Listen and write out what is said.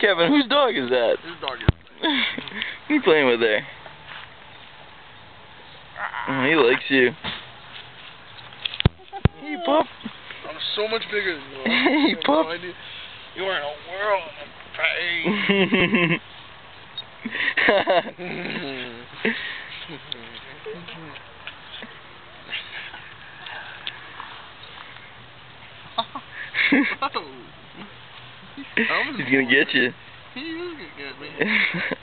Kevin, whose dog is that? His dog is. What are you playing with there? Oh, he likes you. Hey, pup. I'm so much bigger than you. Hey, pup. You are in a world of pain. He's gonna get you. He is gonna get me.